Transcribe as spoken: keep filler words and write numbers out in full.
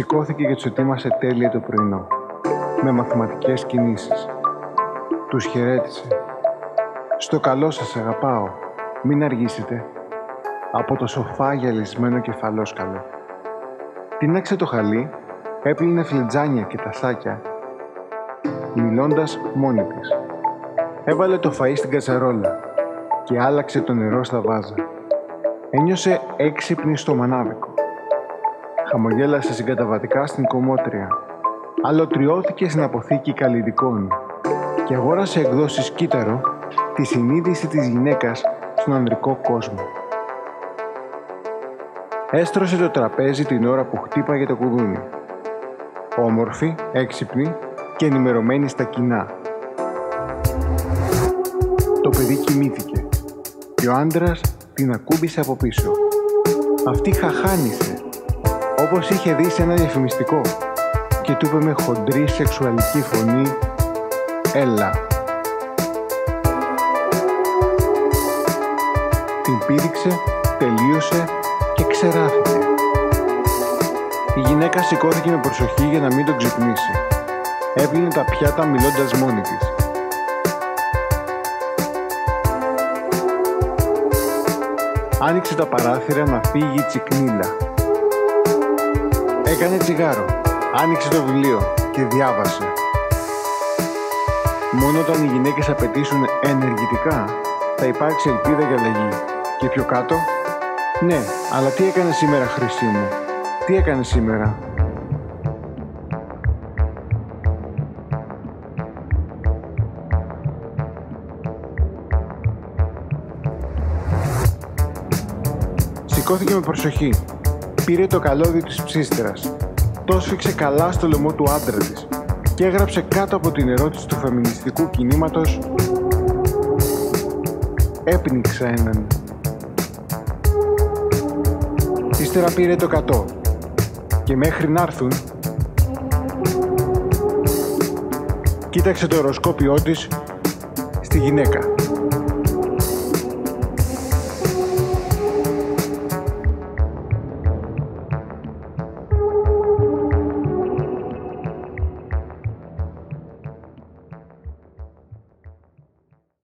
σηκώθηκε και τους ετοίμασε τέλεια το πρωινό, με μαθηματικές κινήσεις. Τους χαιρέτησε. «Στο καλό σας αγαπάω, μην αργήσετε», από το σοφά γυαλισμένο κεφαλόσκαλο. Τινάξε το χαλί, έπλυνε φλιτζάνια και τασάκια, μιλώντας μόνη της. Έβαλε το φαΐ στην κατσαρόλα και άλλαξε το νερό στα βάζα. Ένιωσε έξυπνη στο μανάβικο. Χαμογέλασε συγκαταβατικά στην κομμότρια. Αλωτριώθηκε στην αποθήκη καλλυντικών και αγόρασε εκδόσεις κύτταρο τη συνείδηση της γυναίκας στον ανδρικό κόσμο. Έστρωσε το τραπέζι την ώρα που χτύπαγε το κουδούνι. Όμορφη, έξυπνη και ενημερωμένη στα κοινά. Το παιδί κοιμήθηκε και ο άντρας την ακούμπησε από πίσω. Αυτή χαχάνησε, όπως είχε δει σε ένα διαφημιστικό, και του είπε με χοντρή σεξουαλική φωνή «Έλα». Την πήδηξε, τελείωσε και ξεράφηκε. Η γυναίκα σηκώθηκε με προσοχή για να μην τον ξυπνήσει. Έπλυνε τα πιάτα μιλώντας μόνη της. Άνοιξε τα παράθυρα να φύγει η τσικνίλα. Έκανε τσιγάρο, άνοιξε το βιβλίο και διάβασε. Μόνο όταν οι γυναίκες απαιτήσουν ενεργητικά, θα υπάρξει ελπίδα για αλλαγή. Και πιο κάτω, ναι, αλλά τι έκανε σήμερα, Χρυσή μου, τι έκανε σήμερα? Σηκώθηκε με προσοχή. Πήρε το καλώδιο της ψύστρας. Το σφίξε καλά στο λαιμό του άντρα της και έγραψε κάτω από την ερώτηση του φεμινιστικού κινήματος «Έπνιξα έναν». Ύστερα πήρε το κατώ και μέχρι να έρθουν κοίταξε το οροσκόπιό της στη γυναίκα.